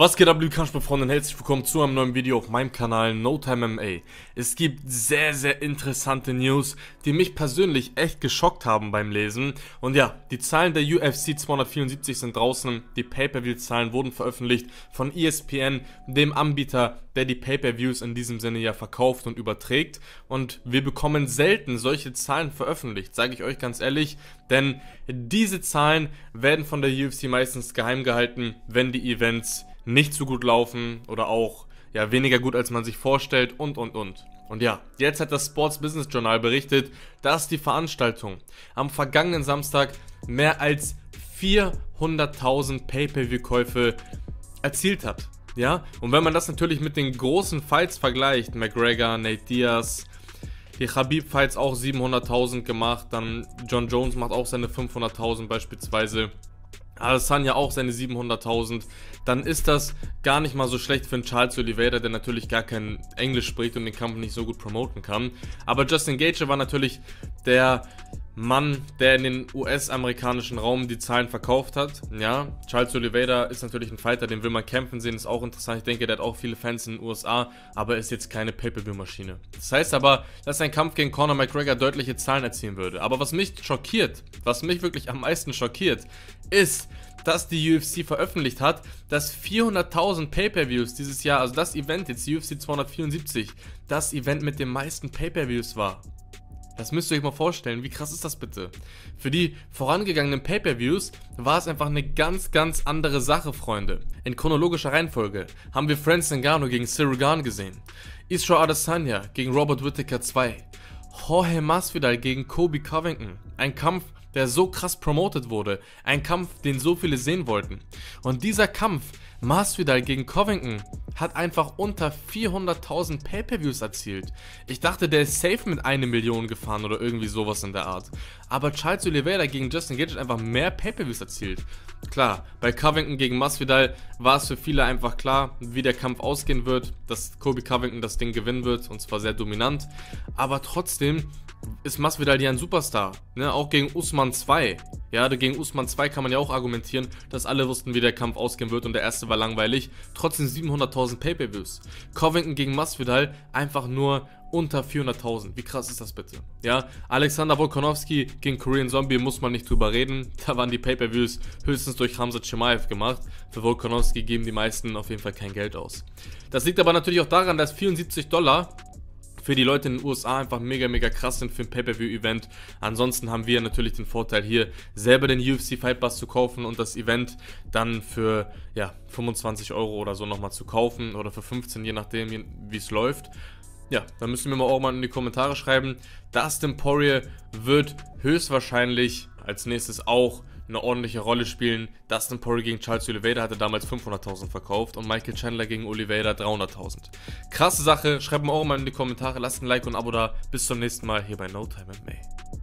Was geht ab, liebe Kampfsportfreunde, und herzlich willkommen zu einem neuen Video auf meinem Kanal NoTimeMMA. Es gibt sehr, sehr interessante News, die mich persönlich echt geschockt haben beim Lesen. Und ja, die Zahlen der UFC 274 sind draußen, die Pay-Per-View-Zahlen wurden veröffentlicht von ESPN, dem Anbieter, der die Pay-Per-Views in diesem Sinne ja verkauft und überträgt. Und wir bekommen selten solche Zahlen veröffentlicht, sage ich euch ganz ehrlich, denn diese Zahlen werden von der UFC meistens geheim gehalten, wenn die Events nicht so gut laufen oder auch ja weniger gut, als man sich vorstellt und. Und ja, jetzt hat das Sports Business Journal berichtet, dass die Veranstaltung am vergangenen Samstag mehr als 400.000 Pay-Per-View-Käufe erzielt hat. Ja, und wenn man das natürlich mit den großen Fights vergleicht, McGregor, Nate Diaz, die Khabib-Fights auch 700.000 gemacht, dann John Jones macht auch seine 500.000 beispielsweise, Adesanya auch seine 700.000, dann ist das gar nicht mal so schlecht für einen Charles Oliveira, der natürlich gar kein Englisch spricht und den Kampf nicht so gut promoten kann. Aber Justin Gaethje war natürlich der Mann, der in den US-amerikanischen Raum die Zahlen verkauft hat. Ja, Charles Oliveira ist natürlich ein Fighter, den will man kämpfen sehen, ist auch interessant. Ich denke, der hat auch viele Fans in den USA, aber ist jetzt keine Pay-Per-View-Maschine. Das heißt aber, dass ein Kampf gegen Conor McGregor deutliche Zahlen erzielen würde. Aber was mich schockiert, was mich wirklich am meisten schockiert, ist, dass die UFC veröffentlicht hat, dass 400.000 Pay-Per-Views dieses Jahr, also das Event jetzt, UFC 274, das Event mit den meisten Pay-Per-Views war. Das müsst ihr euch mal vorstellen, wie krass ist das bitte? Für die vorangegangenen Pay-Per-Views war es einfach eine ganz, ganz andere Sache, Freunde. In chronologischer Reihenfolge haben wir Francis Ngannou gegen Ciryl Gane gesehen, Israel Adesanya gegen Robert Whittaker 2, Jorge Masvidal gegen Colby Covington, ein Kampf, der so krass promotet wurde, ein Kampf, den so viele sehen wollten. Und dieser Kampf, Masvidal gegen Covington, hat einfach unter 400.000 Pay-Per-Views erzielt. Ich dachte, der ist safe mit 1 Million gefahren oder irgendwie sowas in der Art. Aber Charles Oliveira gegen Justin Gaethje hat einfach mehr Pay-Per-Views erzielt. Klar, bei Covington gegen Masvidal war es für viele einfach klar, wie der Kampf ausgehen wird, dass Colby Covington das Ding gewinnen wird, und zwar sehr dominant. Aber trotzdem ist Masvidal ja ein Superstar, ne? Auch gegen Usman 2. Ja, gegen Usman 2 kann man ja auch argumentieren, dass alle wussten, wie der Kampf ausgehen wird, und der erste war langweilig. Trotzdem 700.000 Pay-Per-Views. Covington gegen Masvidal einfach nur unter 400.000. Wie krass ist das bitte? Ja, Alexander Volkanovski gegen Korean Zombie muss man nicht drüber reden. Da waren die Pay-Per-Views höchstens durch Khamzat Chimaev gemacht. Für Volkanovski geben die meisten auf jeden Fall kein Geld aus. Das liegt aber natürlich auch daran, dass $74 für die Leute in den USA einfach mega, mega krass sind für ein Pay-Per-View-Event. Ansonsten haben wir natürlich den Vorteil, hier selber den UFC Fight Pass zu kaufen und das Event dann für ja, 25 € oder so nochmal zu kaufen oder für 15, je nachdem, wie es läuft. Ja, dann müssen wir mal auch mal in die Kommentare schreiben. Dustin Poirier wird höchstwahrscheinlich als nächstes auch eine ordentliche Rolle spielen. Dustin Poirier gegen Charles Oliveira hatte damals 500.000 verkauft und Michael Chandler gegen Oliveira 300.000. Krasse Sache, schreibt mir auch mal in die Kommentare, lasst ein Like und ein Abo da. Bis zum nächsten Mal hier bei NoTimeMMA.